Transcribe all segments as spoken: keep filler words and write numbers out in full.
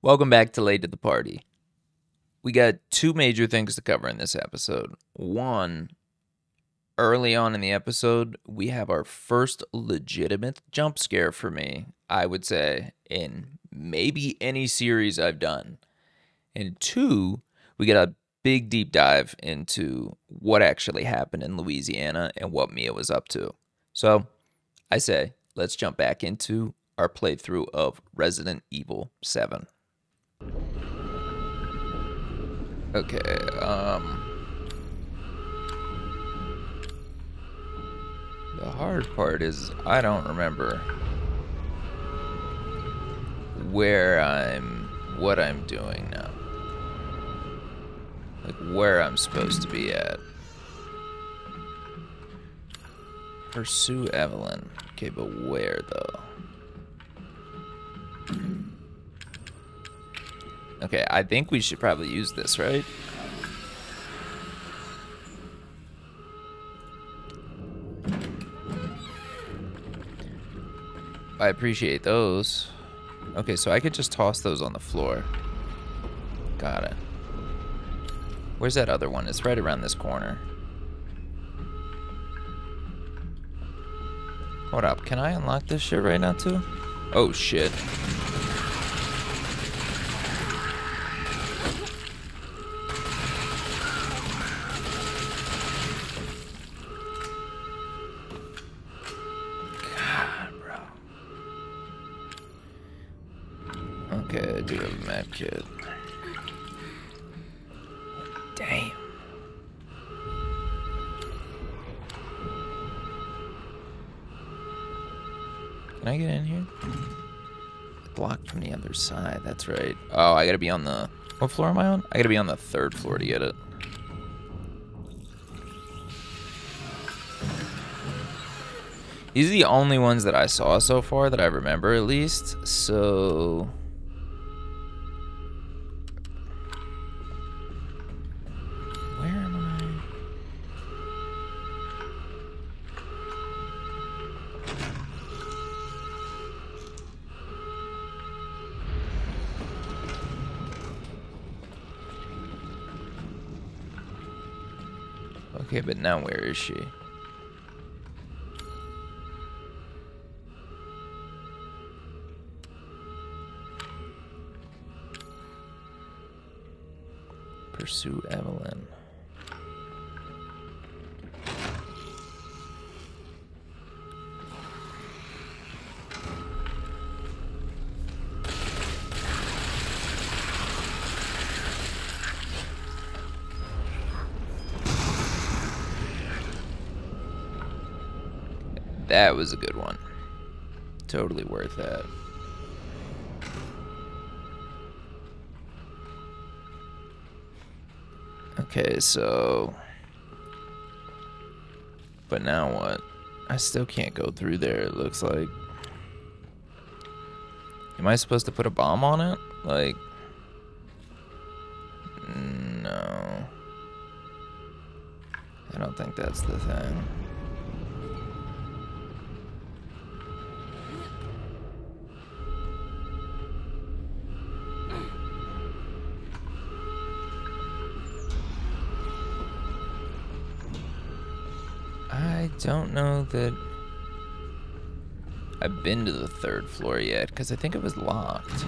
Welcome back to Late to the Party. We got two major things to cover in this episode. One, early on in the episode, we have our first legitimate jump scare for me, I would say, in maybe any series I've done. And two, we get a big deep dive into what actually happened in Louisiana and what Mia was up to. So, I say, let's jump back into our playthrough of Resident Evil seven. Okay, um... the hard part is I don't remember where I'm... what I'm doing now. Like, where I'm supposed to be at. Pursue Eveline. Okay, but where, though? Okay, I think we should probably use this, right? I appreciate those. Okay, so I could just toss those on the floor. Got it. Where's that other one? It's right around this corner. Hold up, can I unlock this shit right now, too? Oh, shit. Kid. Damn. Can I get in here? Blocked from the other side. That's right. Oh, I gotta be on the... what floor am I on? I gotta be on the third floor to get it. These are the only ones that I saw so far that I remember, at least. So... okay, but now where is she? Pursue Eveline. That was a good one. Totally worth that. Okay, so... but now what? I still can't go through there, it looks like. Am I supposed to put a bomb on it? Like... no. I don't think that's the thing. Don't know that I've been to the third floor yet, because I think it was locked.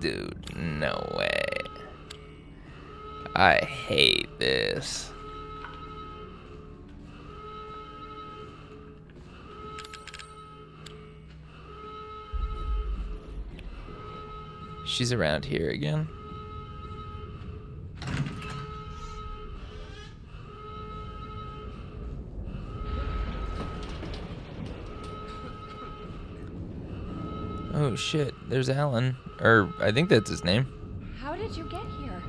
Dude, no way. I hate this. She's around here again. Oh shit, there's Alan. Or, I think that's his name. How did you get here?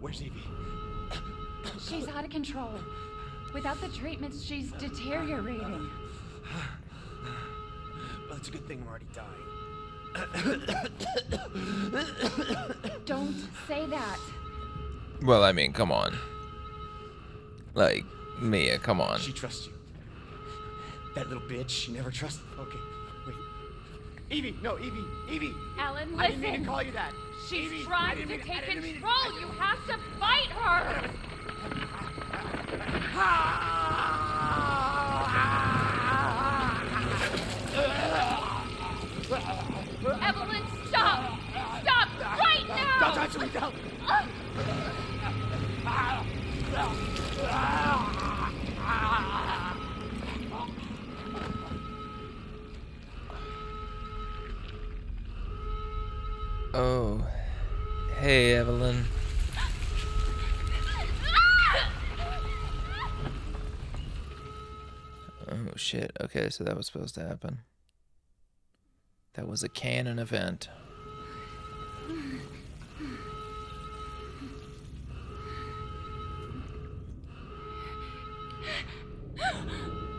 Where's Evie? She's out of control. Without the treatments, she's deteriorating. Well, it's a good thing I'm already dying. Don't say that. Well, I mean, come on. Like, Mia, come on. She trusts you. That little bitch, she never trusted. Okay, wait. Evie, no, Evie, Evie. Alan, listen. I didn't mean to call you that. She's Evie, trying to take control. Mean, you have to fight her. Eveline, stop! Stop right now! Don't touch me, don't! Oh, hey, Eveline. Oh shit, okay, so that was supposed to happen. That was a canon event.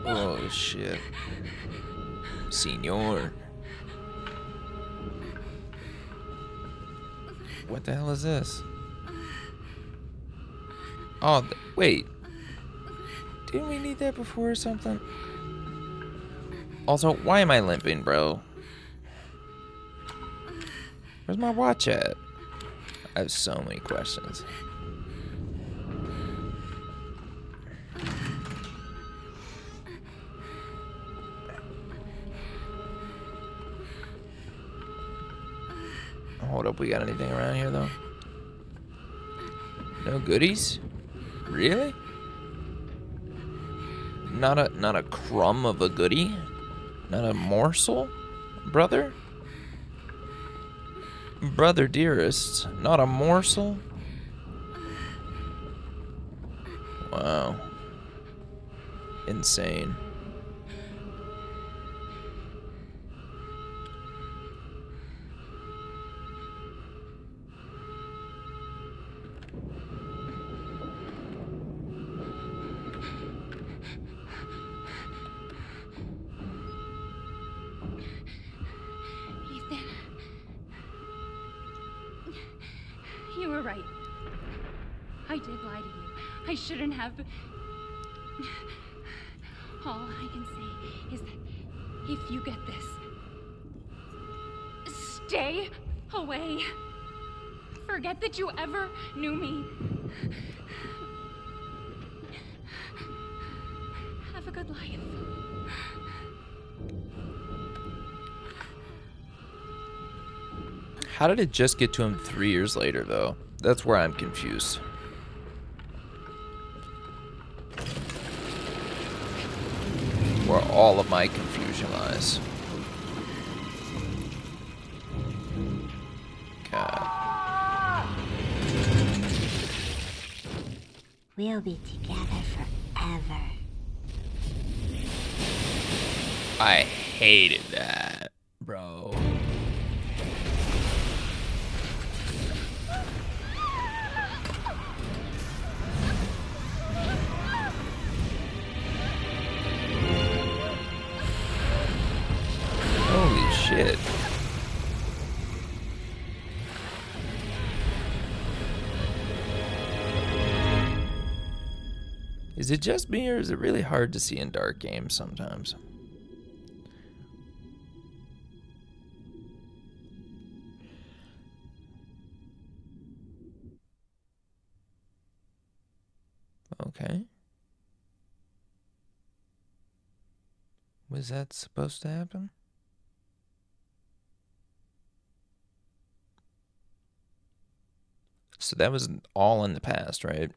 Oh shit. Senor. What the hell is this? Oh, th wait. Didn't we need that before or something? Also, why am I limping, bro? Where's my watch at? I have so many questions. Hold up, we got anything around here, though? No goodies? Really? Not a not a crumb of a goodie? Not a morsel? Brother? Brother dearest, not a morsel? Wow. Insane. All I can say is that if you get this, stay away. Forget that you ever knew me. Have a good life. How did it just get to him three years later, though? That's where I'm confused. Where all of my confusion lies. God. We'll be together forever. I hated that, bro. Shit. Is it just me, or is it really hard to see in dark games sometimes? Okay. Was that supposed to happen? So that was all in the past, right?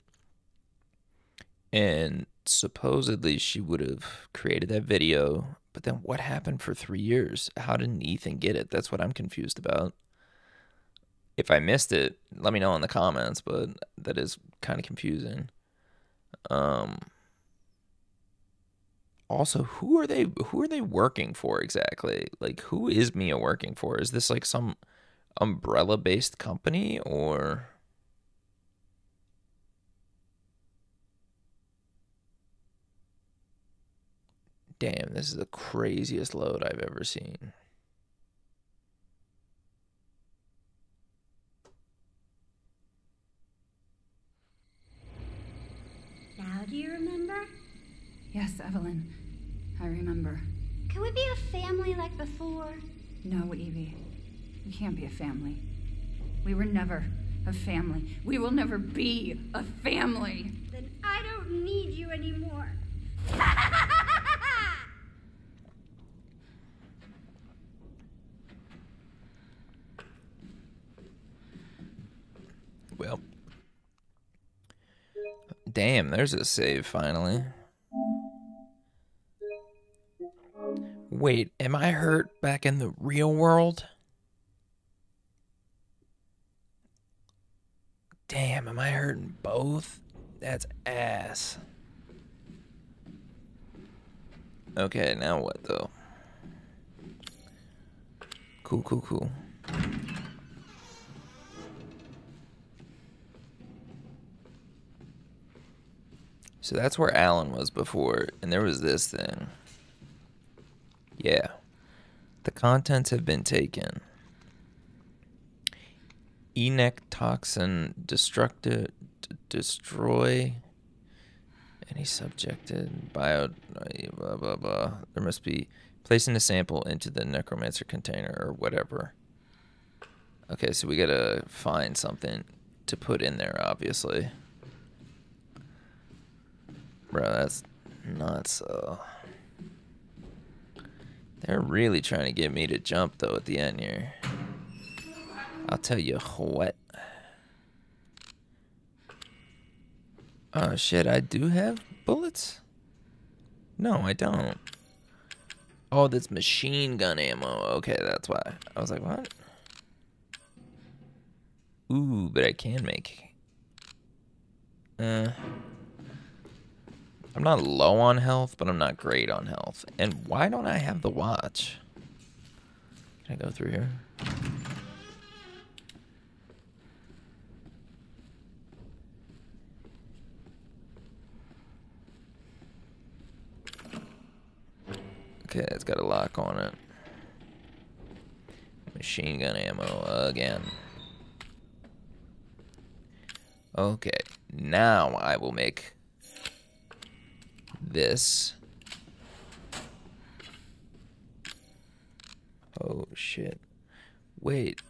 And supposedly she would have created that video, but then what happened for three years? How didn't Ethan get it? That's what I'm confused about. If I missed it, let me know in the comments, but that is kind of confusing. Um, also, who are they, who are they working for exactly? Like, who is Mia working for? Is this like some umbrella-based company, or... Damn, this is the craziest load I've ever seen. Now do you remember? Yes, Eveline. I remember. Can we be a family like before? No, Evie. We can't be a family. We were never a family. We will never be a family. Then I don't need you anymore. Well. Damn, there's a save finally. Wait, am I hurt back in the real world? Damn, am I hurting both? That's ass. Okay, now what though? Cool, cool, cool. So that's where Alan was before, and there was this thing. Yeah. The contents have been taken. Enoch toxin destructive destroy any subjected bio blah blah blah. There must be placing a sample into the necromancer container or whatever. Okay, so we gotta find something to put in there, obviously. Bro, that's not so. They're really trying to get me to jump though at the end here. I'll tell you what. Oh shit, I do have bullets? No, I don't. Oh, that's machine gun ammo. Okay, that's why. I was like, what? Ooh, but I can make. Uh, I'm not low on health, but I'm not great on health. And why don't I have the watch? Can I go through here? Okay, it's got a lock on it. Machine gun ammo again. Okay, now I will make this. Oh shit. Wait.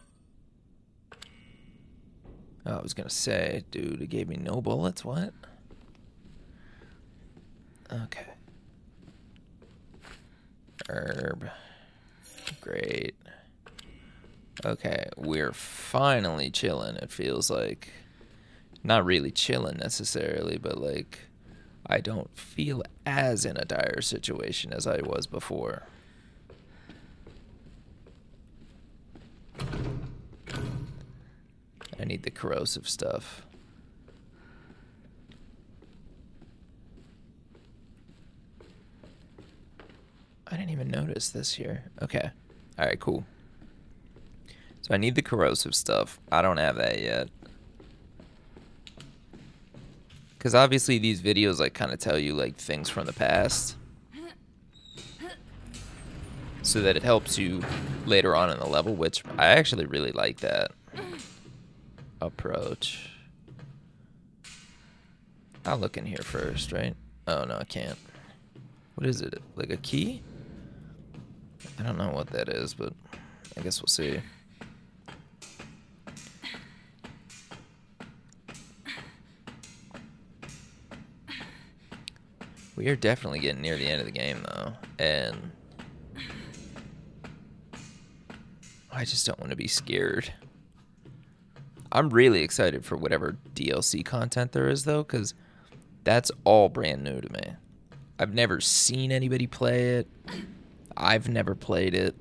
Oh, I was gonna say, dude, it gave me no bullets, what? Okay. Herb. Great. Okay, we're finally chilling, it feels like. Not really chilling necessarily, but like, I don't feel as in a dire situation as I was before. I need the corrosive stuff. I didn't even notice this here. Okay. All right, cool. So I need the corrosive stuff. I don't have that yet. Because obviously these videos like kind of tell you like things from the past. So that it helps you later on in the level, which I actually really like that approach. I'll look in here first, right? Oh, no, I can't. What is it? Like a key? I don't know what that is, but I guess we'll see. We are definitely getting near the end of the game, though, and I just don't want to be scared. I'm really excited for whatever D L C content there is, though, because that's all brand new to me. I've never seen anybody play it. I've never played it,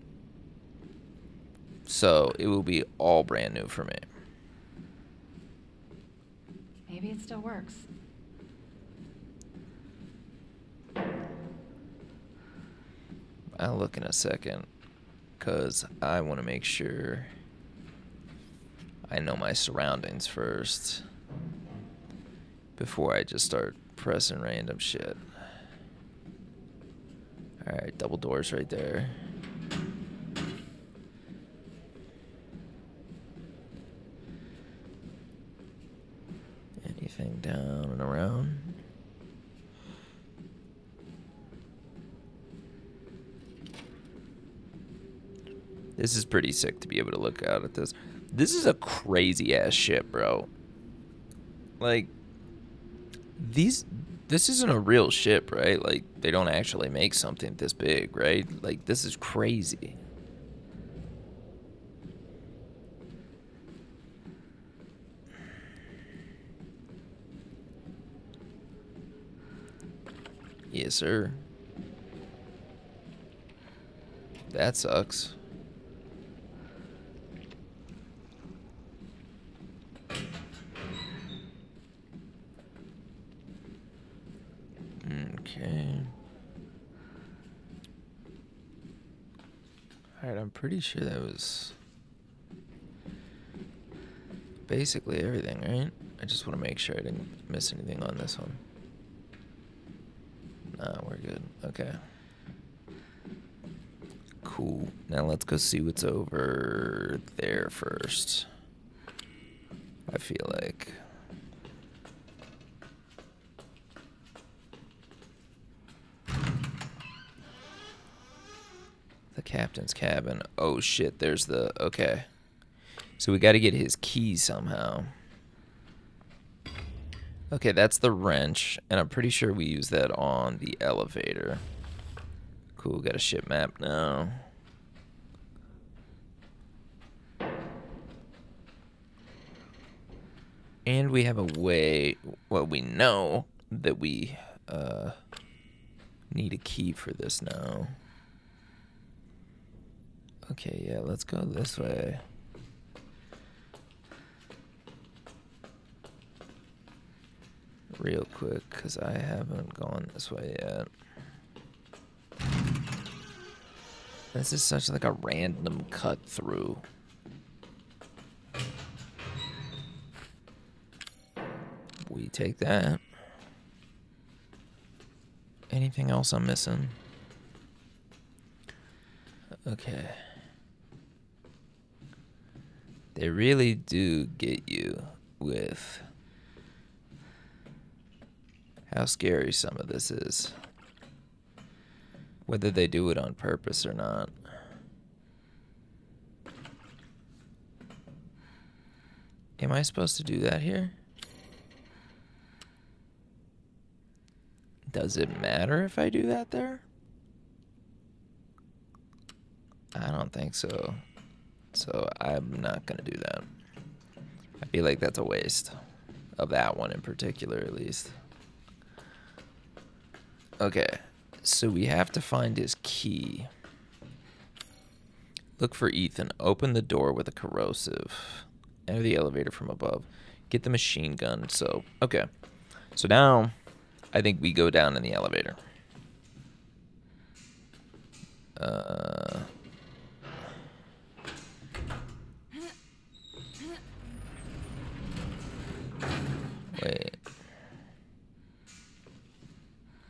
so it will be all brand new for me. Maybe it still works. I'll look in a second, because I want to make sure I know my surroundings first before I just start pressing random shit. Alright, double doors right there. Anything down and around? This is pretty sick to be able to look out at this. This is a crazy ass ship, bro. Like, these, this isn't a real ship, right? Like, they don't actually make something this big, right? Like, this is crazy. Yes, sir. That sucks. Okay. Alright, I'm pretty sure that was basically everything, right? I just want to make sure I didn't miss anything on this one. Nah, we're good. Okay. Cool. Now let's go see what's over there first. I feel like... the captain's cabin. Oh shit, there's the... okay. So we gotta get his key somehow. Okay, that's the wrench, and I'm pretty sure we use that on the elevator. Cool, got a ship map now. And we have a way, well, we know that we uh, need a key for this now. Okay, yeah, let's go this way. Real quick, because I haven't gone this way yet. This is such like a random cut through. We take that. Anything else I'm missing? Okay. They really do get you with how scary some of this is. Whether they do it on purpose or not. Am I supposed to do that here? Does it matter if I do that there? I don't think so. So I'm not gonna do that. I feel like that's a waste of that one in particular, at least. Okay. So we have to find his key. Look for Ethan. Open the door with a corrosive. Enter the elevator from above. Get the machine gun. So, okay. So now, I think we go down in the elevator. Uh... Wait.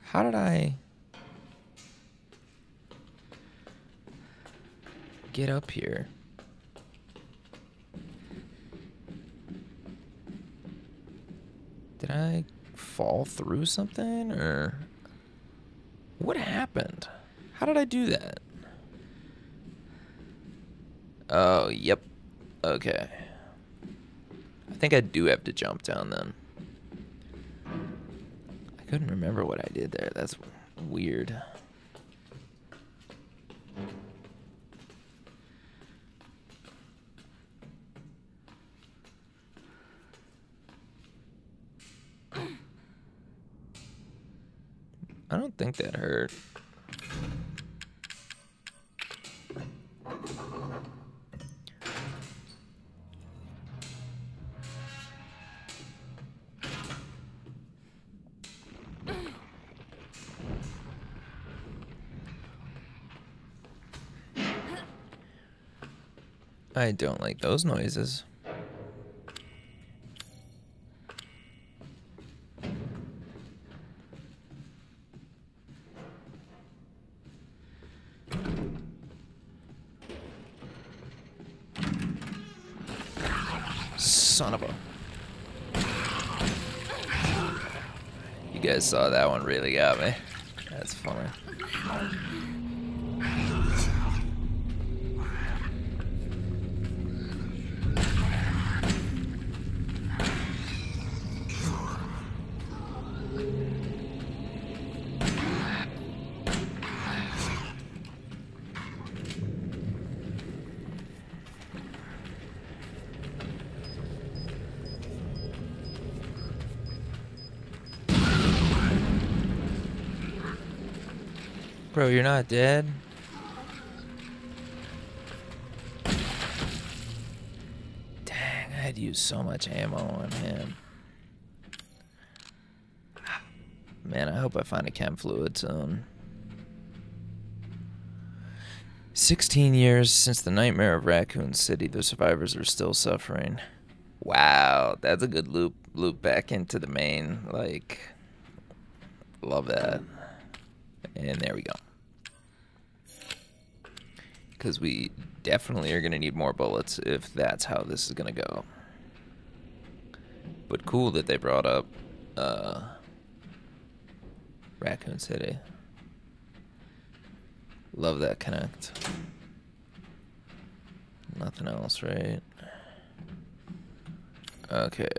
How did I... get up here? Did I fall through something or what happened? How did I do that? Oh, yep. Okay. I think I do have to jump down then. I couldn't remember what I did there. That's weird. I don't think that hurt. I don't like those noises. Son of a... you guys saw that one really got me. That's funny. Bro, you're not dead? Dang, I had used so much ammo on him. Man, I hope I find a chem fluid soon. sixteen years since the nightmare of Raccoon City, the survivors are still suffering. Wow, that's a good loop loop back into the main, like, love that. And there we go. Because we definitely are going to need more bullets if that's how this is going to go. But cool that they brought up uh, Raccoon City. Love that connect. Nothing else, right? Okay.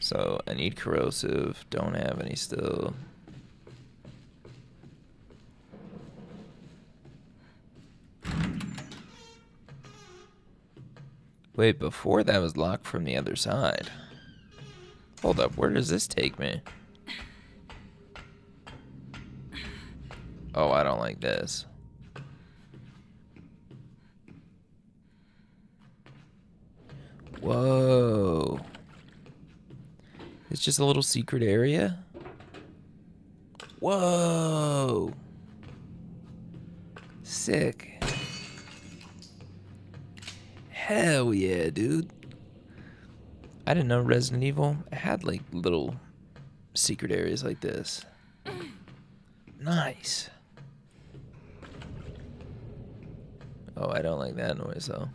So, I need corrosive. Don't have any still. Wait, before that was locked from the other side. Hold up, where does this take me? Oh, I don't like this. Whoa. It's just a little secret area? Whoa. Sick. Hell yeah, dude. I didn't know Resident Evil had like little secret areas like this. Nice. Oh, I don't like that noise, though.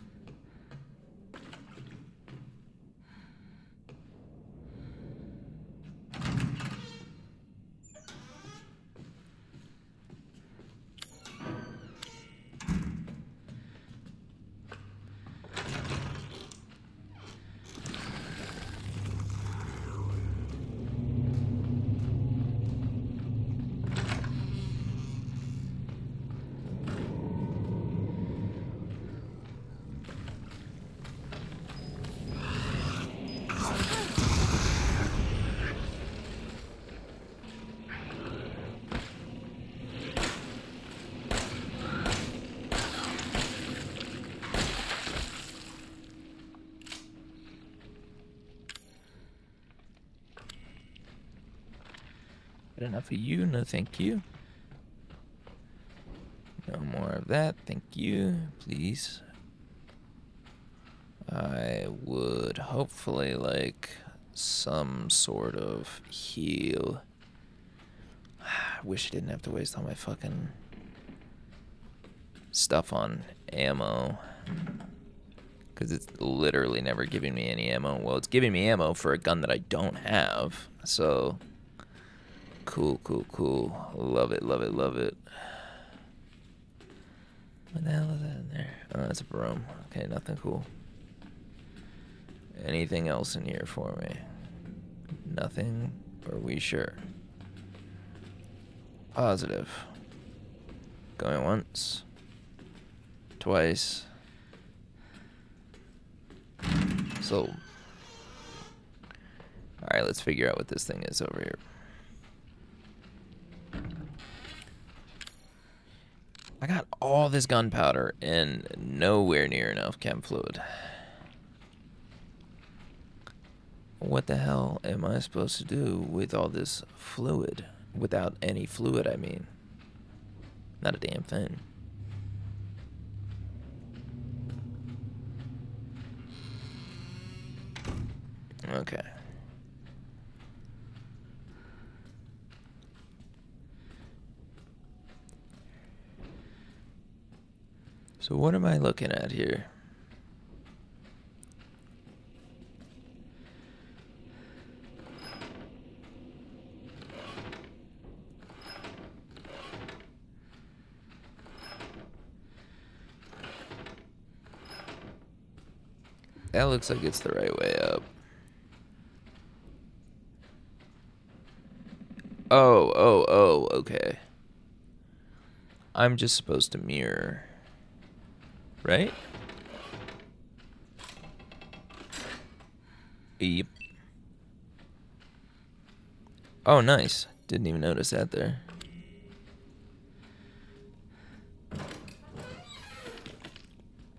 Enough of you, no thank you. No more of that, thank you, please. I would hopefully like some sort of heal. I wish I didn't have to waste all my fucking stuff on ammo. Because it's literally never giving me any ammo. Well, it's giving me ammo for a gun that I don't have, so... Cool, cool, cool. Love it, love it, love it. What the hell is that in there? Oh, that's a broom. Okay, nothing cool. Anything else in here for me? Nothing? Are we sure? Positive. Going once. Twice. Sold. Alright, let's figure out what this thing is over here. I got all this gunpowder and nowhere near enough chem fluid. What the hell am I supposed to do with all this fluid? Without any fluid, I mean. Not a damn thing. Okay. So what am I looking at here? That looks like it's the right way up. Oh, oh, oh, okay. I'm just supposed to mirror. Right? Yep. Oh, nice. Didn't even notice that there.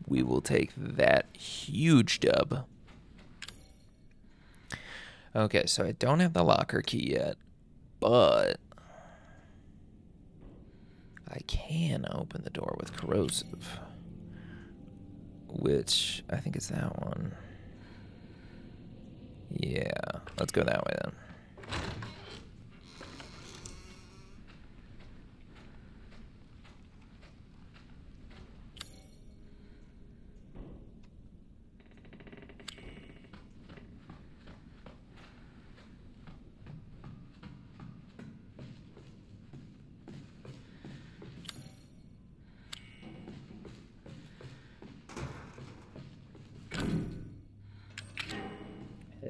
we will take that huge dub. Okay, so I don't have the locker key yet, but I can open the door with corrosive, which I think is that one. Yeah, let's go that way then.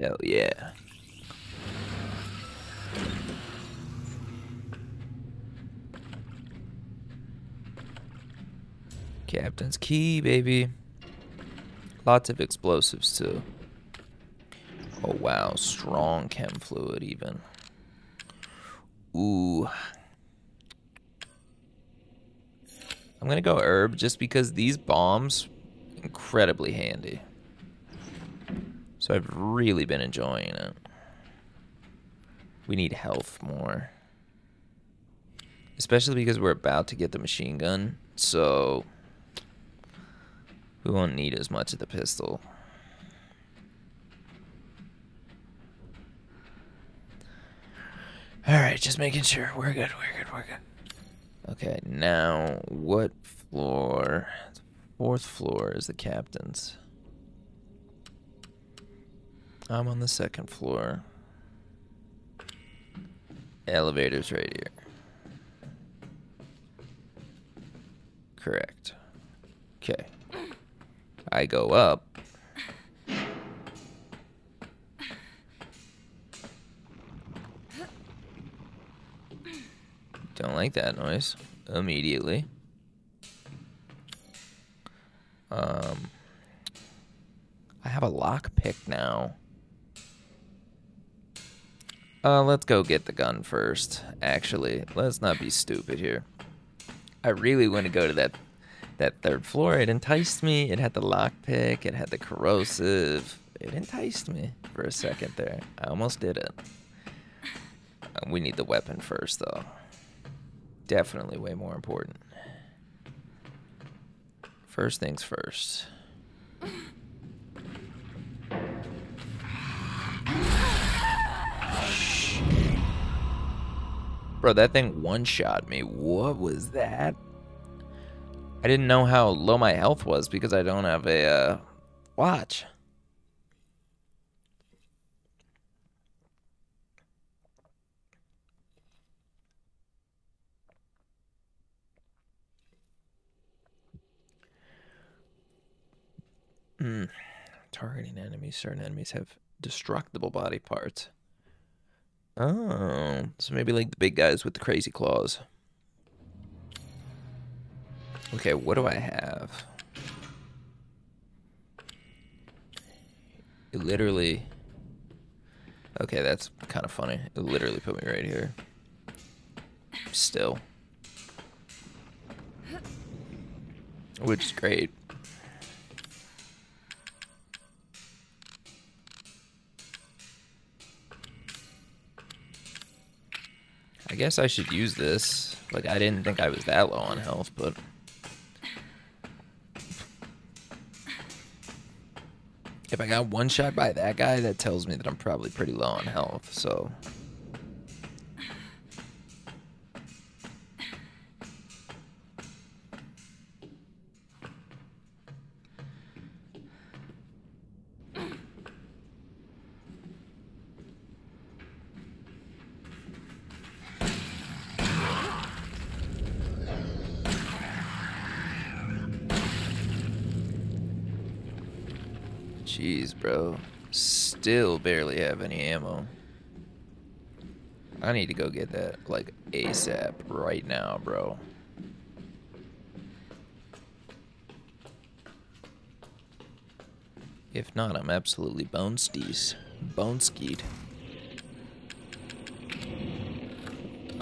Hell yeah. Captain's key, baby. Lots of explosives, too. Oh, wow. Strong chem fluid, even. Ooh. I'm going to go herb just because these bombs are incredibly handy. So I've really been enjoying it. We need health more. Especially because we're about to get the machine gun, so we won't need as much of the pistol. Alright, just making sure. We're good, we're good, we're good. Okay, now what floor? Fourth floor is the captain's. I'm on the second floor. Elevator's right here. Correct. Okay. I go up. Don't like that noise. Immediately. Um, I have a lockpick now. Uh, let's go get the gun first, actually. Let's not be stupid here. I really want to go to that that third floor. It enticed me. It had the lockpick. It had the corrosive. It enticed me for a second there. I almost did it. Uh, we need the weapon first, though. Definitely way more important. First things first. Bro, that thing one-shot me. What was that? I didn't know how low my health was because I don't have a uh, watch. Mm. Targeting enemies. Certain enemies have destructible body parts. Oh, so maybe like the big guys with the crazy claws. Okay, what do I have? It literally... Okay, that's kind of funny. It literally put me right here. Still. Which is great. I guess I should use this. Like, I didn't think I was that low on health, but... If I got one shot by that guy, that tells me that I'm probably pretty low on health, so... Jeez, bro. Still barely have any ammo. I need to go get that, like, ASAP right now, bro. If not, I'm absolutely bonestees. Boneskied.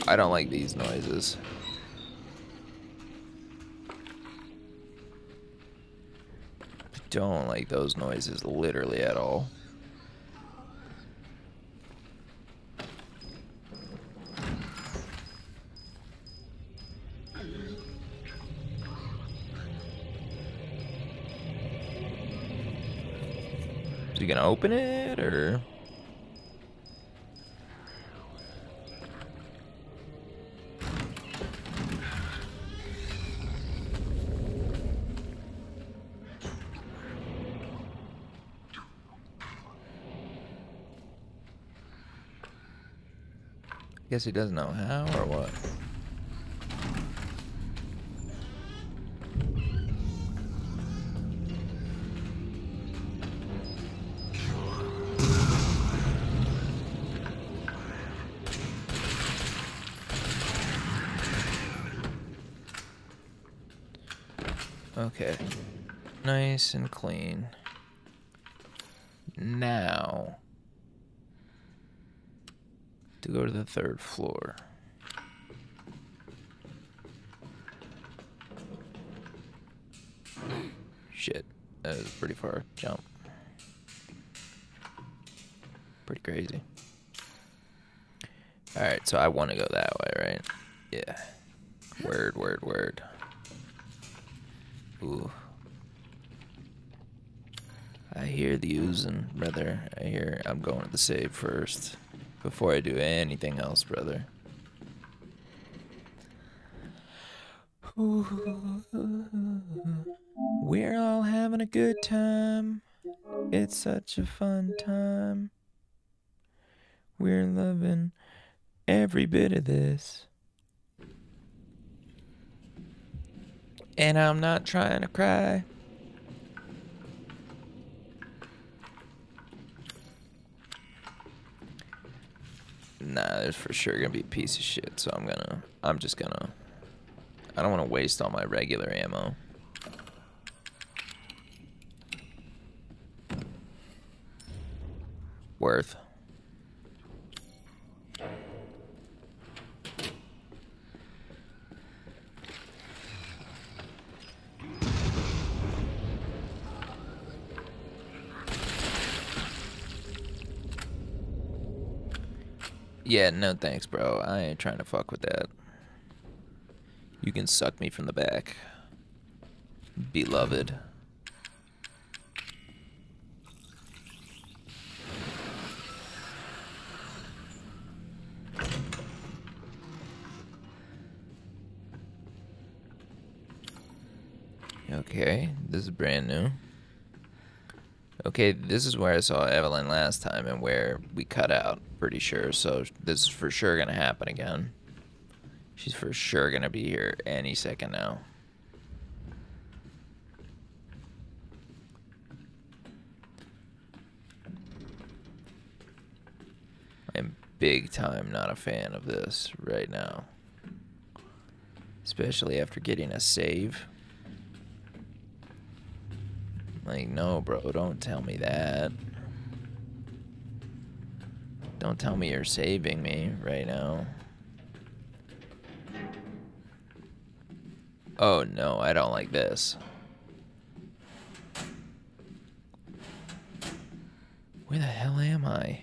I don't like these noises. don't like those noises literally at all. Is he gonna open it, or? Guess he doesn't know how or what. Okay, nice and clean. Now, to go to the third floor. Shit, that was a pretty far jump. Pretty crazy. All right, so I want to go that way, right? Yeah. Word, word, word. Ooh. I hear the oozing, brother. I hear I'm going to the save first before I do anything else, brother. Ooh. We're all having a good time. It's such a fun time. We're loving every bit of this. And I'm not trying to cry. Nah, there's for sure gonna be a piece of shit, so I'm gonna, I'm just gonna, I don't wanna waste all my regular ammo. Worth. Yeah, no thanks, bro. I ain't trying to fuck with that. You can suck me from the back, beloved. Okay, this is brand new. Okay, this is where I saw Eveline last time and where we cut out, pretty sure. So this is for sure gonna happen again. She's for sure gonna be here any second now. I'm big time not a fan of this right now. Especially after getting a save. Like, no, bro, don't tell me that. Don't tell me you're saving me right now. Oh, no, I don't like this. Where the hell am I?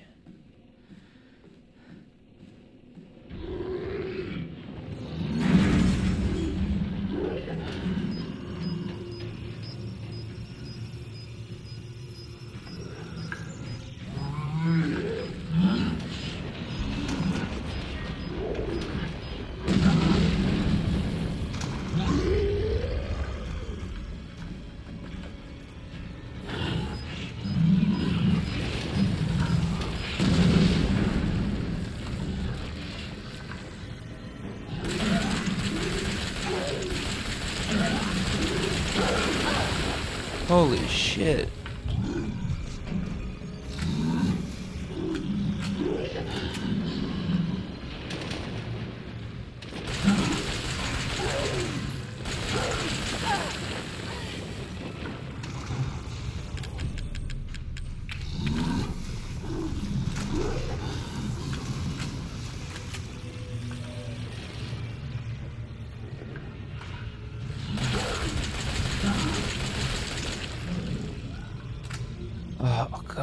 Holy shit.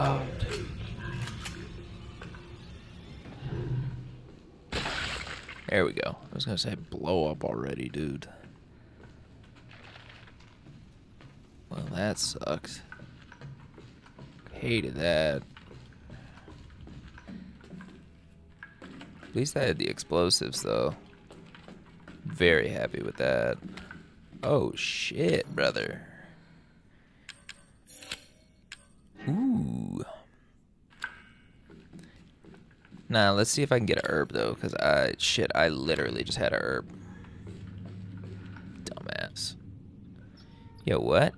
God. There we go. I was gonna say blow up already, dude. Well, that sucks. Hated that. At least I had the explosives, though. Very happy with that. Oh, shit, brother. Ooh. Nah, let's see if I can get a herb, though, because I... Shit, I literally just had a herb. Dumbass. Yo, what?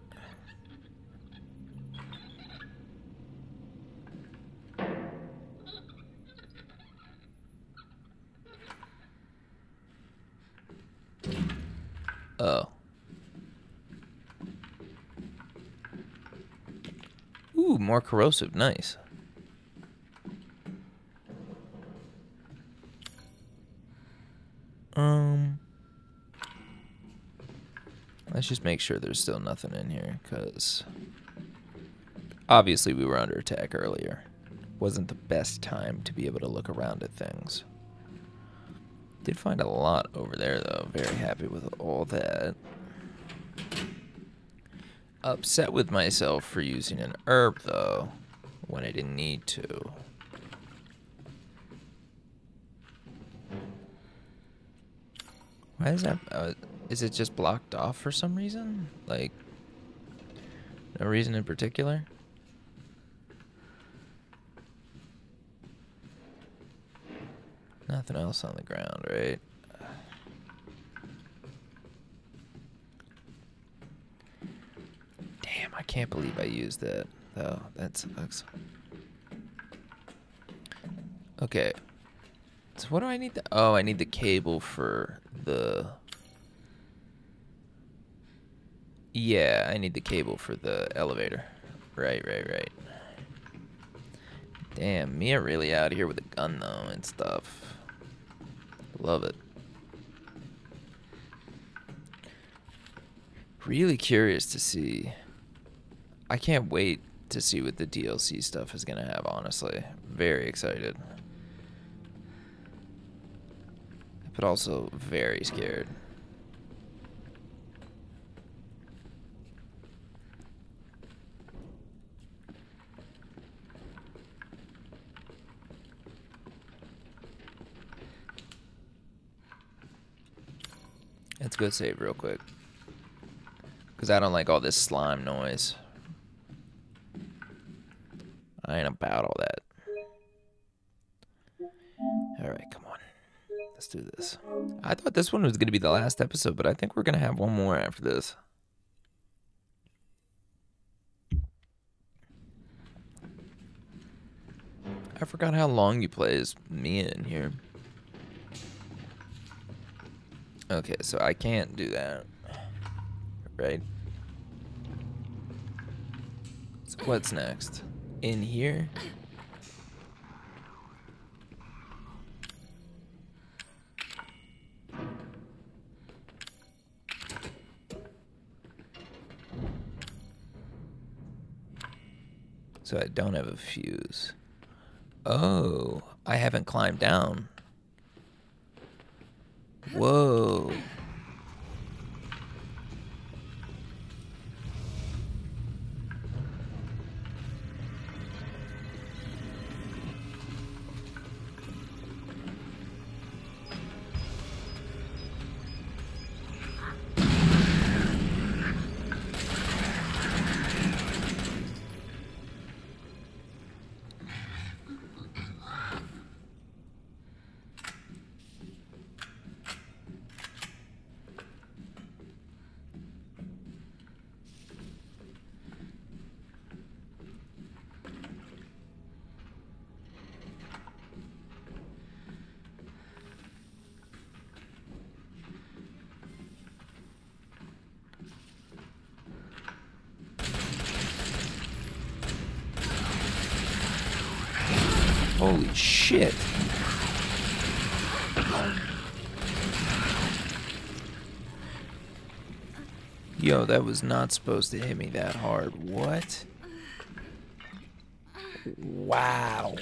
Oh. Ooh, more corrosive. Nice. Um. Let's just make sure there's still nothing in here, because obviously we were under attack earlier. Wasn't the best time to be able to look around at things. Did find a lot over there, though. Very happy with all that. Upset with myself for using an herb, though, when I didn't need to. Why is that? Uh, is it just blocked off for some reason? Like, no reason in particular? Nothing else on the ground, right? Damn, I can't believe I used that, though. That sucks. Okay. So what do I need? The oh, I need the cable for the... Yeah, I need the cable for the elevator. Right, right, right. Damn, Mia really out here with a gun, though, and stuff. Love it. Really curious to see. I can't wait to see what the D L C stuff is gonna have, honestly. Very excited. But also very scared. Let's go save real quick, because I don't like all this slime noise. I ain't about all that. Alright, come on. Let's do this. I thought this one was going to be the last episode, but I think we're going to have one more after this. I forgot how long you play as Mia in here. Okay, so I can't do that, right? So what's next? In here? So I don't have a fuse. Oh, I haven't climbed down. Whoa. Holy shit. Yo, that was not supposed to hit me that hard. What? Wow.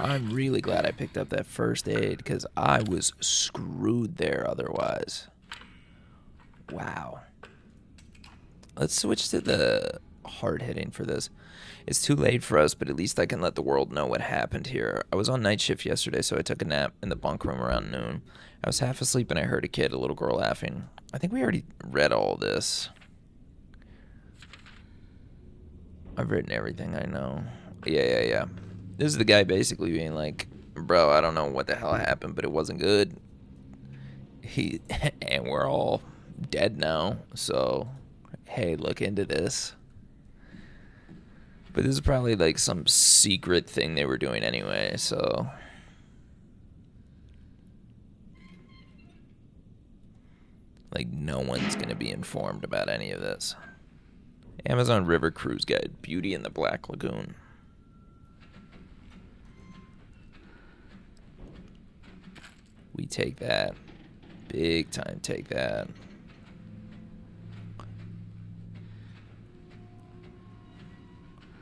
I'm really glad I picked up that first aid, because I was screwed there otherwise. Wow. Let's switch to the hard hitting for this. It's too late for us, but at least I can let the world know what happened here. I was on night shift yesterday, so I took a nap in the bunk room around noon. I was half asleep and I heard a kid, a little girl, laughing. I think we already read all this. I've written everything I know. Yeah, yeah, yeah. This is the guy basically being like, bro, I don't know what the hell happened, but it wasn't good. He and we're all dead now, so hey, look into this. But this is probably like some secret thing they were doing anyway, so. Like, no one's gonna be informed about any of this. Amazon River Cruise Guide, Beauty in the Black Lagoon. We take that. Big time take that.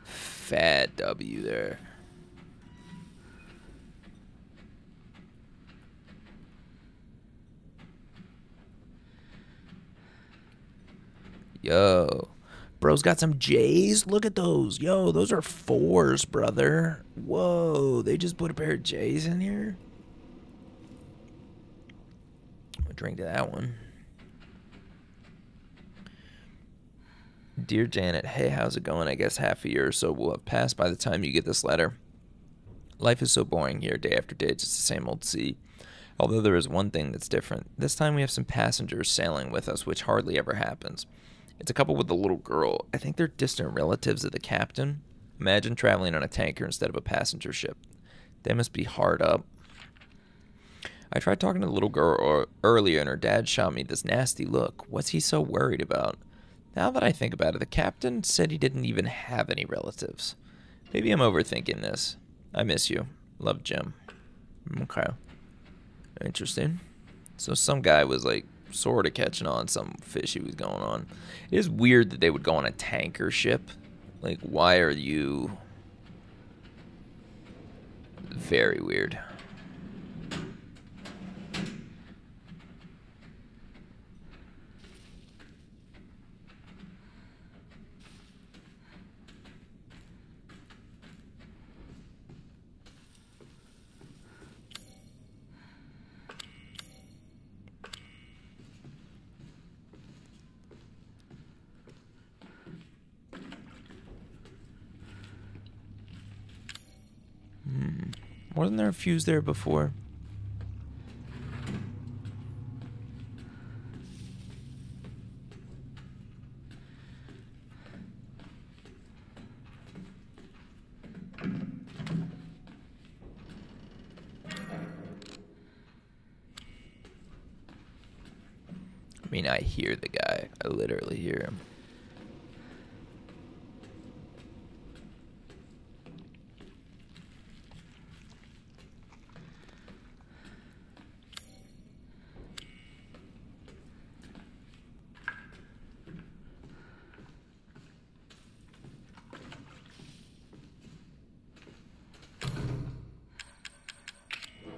Fat W there. Yo. Bro's got some J's. Look at those. Yo, those are fours, brother. Whoa, they just put a pair of J's in here. I'll drink to that one. Dear Janet, hey, how's it going? I guess half a year or so will have passed by the time you get this letter. Life is so boring here, day after day, it's just the same old sea. Although there is one thing that's different. This time we have some passengers sailing with us, which hardly ever happens. It's a couple with a little girl. I think they're distant relatives of the captain. Imagine traveling on a tanker instead of a passenger ship. They must be hard up. I tried talking to the little girl earlier, and her dad shot me this nasty look. What's he so worried about? Now that I think about it, the captain said he didn't even have any relatives. Maybe I'm overthinking this. I miss you. Love, Jim. Okay. Interesting. So some guy was like sort of catching on, some fishy was going on. It is weird that they would go on a tanker ship. Like, why are you... Very weird. Wasn't there a fuse there before? I mean, I hear the guy. I literally hear him.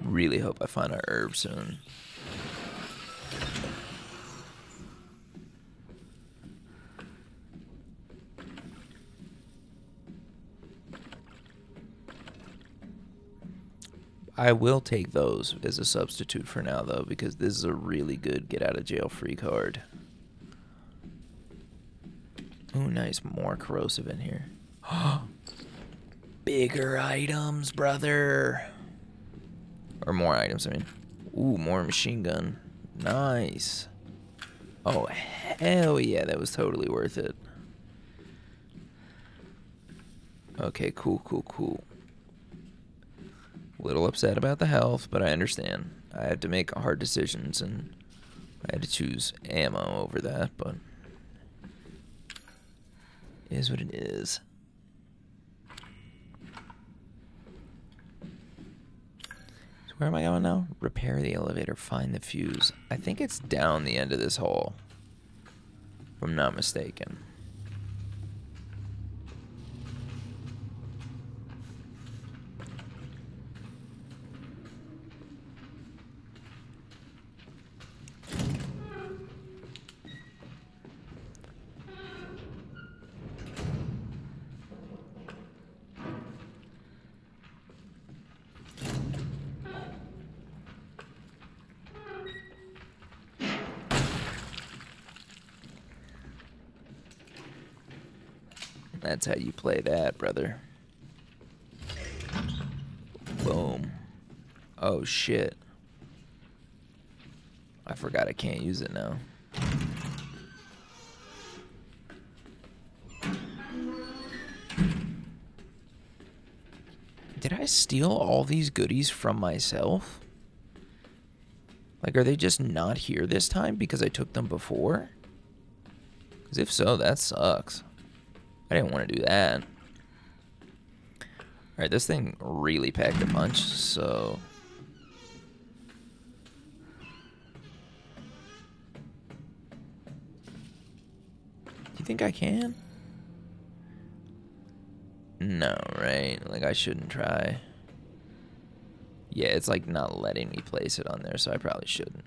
Really hope I find our herb soon. I will take those as a substitute for now, though, because this is a really good get out of jail free card. Oh, nice. More corrosive in here. Bigger items, brother. Or more items, I mean. Ooh, more machine gun. Nice. Oh, hell yeah, that was totally worth it. Okay, cool, cool, cool. A little upset about the health, but I understand. I have to make hard decisions, and I had to choose ammo over that, but... It is what it is. Where am I going now? Repair the elevator, find the fuse. I think it's down the end of this hall, if I'm not mistaken. That's how you play that, brother. Boom. Oh, shit. I forgot I can't use it now. Did I steal all these goodies from myself? Like, are they just not here this time because I took them before? Because if so, that sucks. I didn't want to do that. Alright, this thing really packed a punch, so... Do you think I can? No, right? Like, I shouldn't try. Yeah, it's like not letting me place it on there, so I probably shouldn't.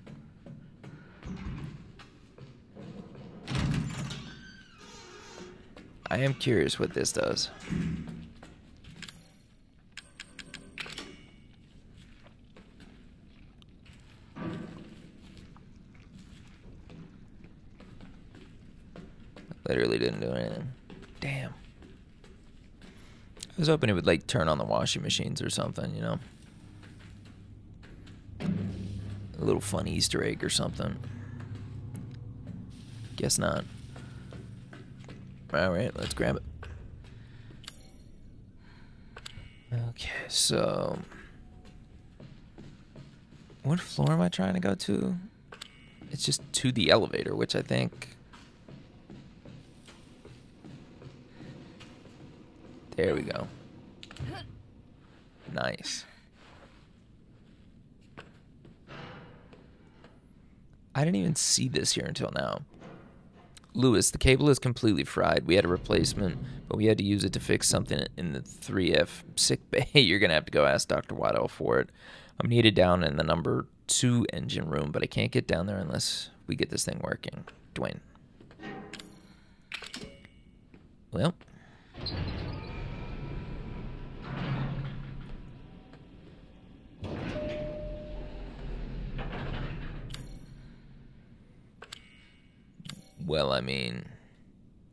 I am curious what this does. Literally didn't do anything. Damn. I was hoping it would, like, turn on the washing machines or something, you know? A little fun Easter egg or something. Guess not. Alright, let's grab it. Okay, so... What floor am I trying to go to? It's just to the elevator, which I think... There we go. Nice. I didn't even see this here until now. Lewis, the cable is completely fried. We had a replacement, but we had to use it to fix something in the three F sick bay. You're going to have to go ask Doctor Waddell for it. I'm needed down in the number two engine room, but I can't get down there unless we get this thing working. Dwayne. Well... Well, I mean,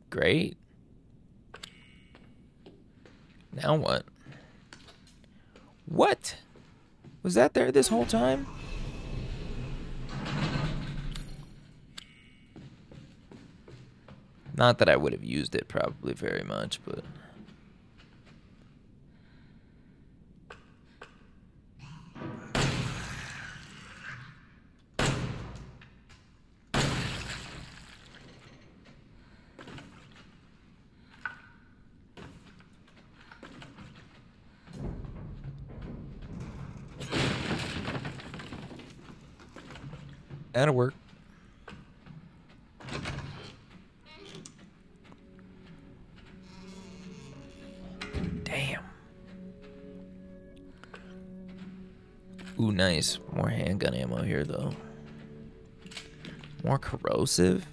great. Now what? What? Was that there this whole time? Not that I would have used it probably very much, but... That'll work. Damn. Ooh, nice. More handgun ammo here, though. More corrosive?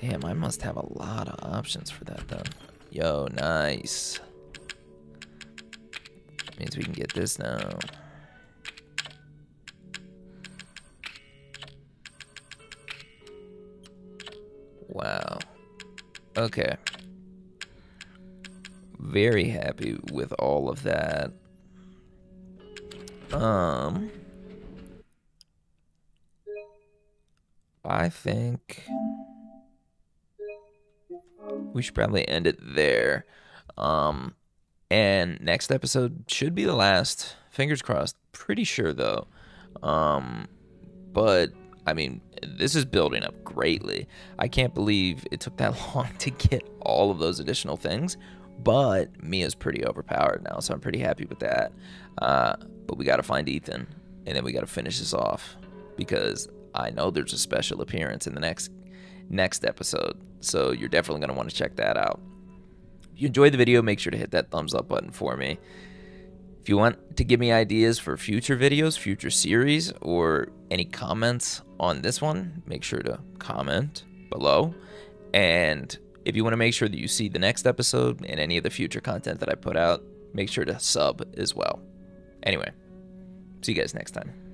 Damn, I must have a lot of options for that, though. Yo, nice. Means we can get this now. Wow. Okay. Very happy with all of that. Um. I think we should probably end it there. Um. And next episode should be the last. Fingers crossed. Pretty sure though. Um. But. I mean, this is building up greatly. I can't believe it took that long to get all of those additional things, but Mia's pretty overpowered now, so I'm pretty happy with that. Uh, but we got to find Ethan, and then we got to finish this off, because I know there's a special appearance in the next, next episode, so you're definitely going to want to check that out. If you enjoyed the video, make sure to hit that thumbs up button for me. If you want to give me ideas for future videos, future series, or any comments on this one, make sure to comment below. And if you want to make sure that you see the next episode and any of the future content that I put out, make sure to sub as well. Anyway, see you guys next time.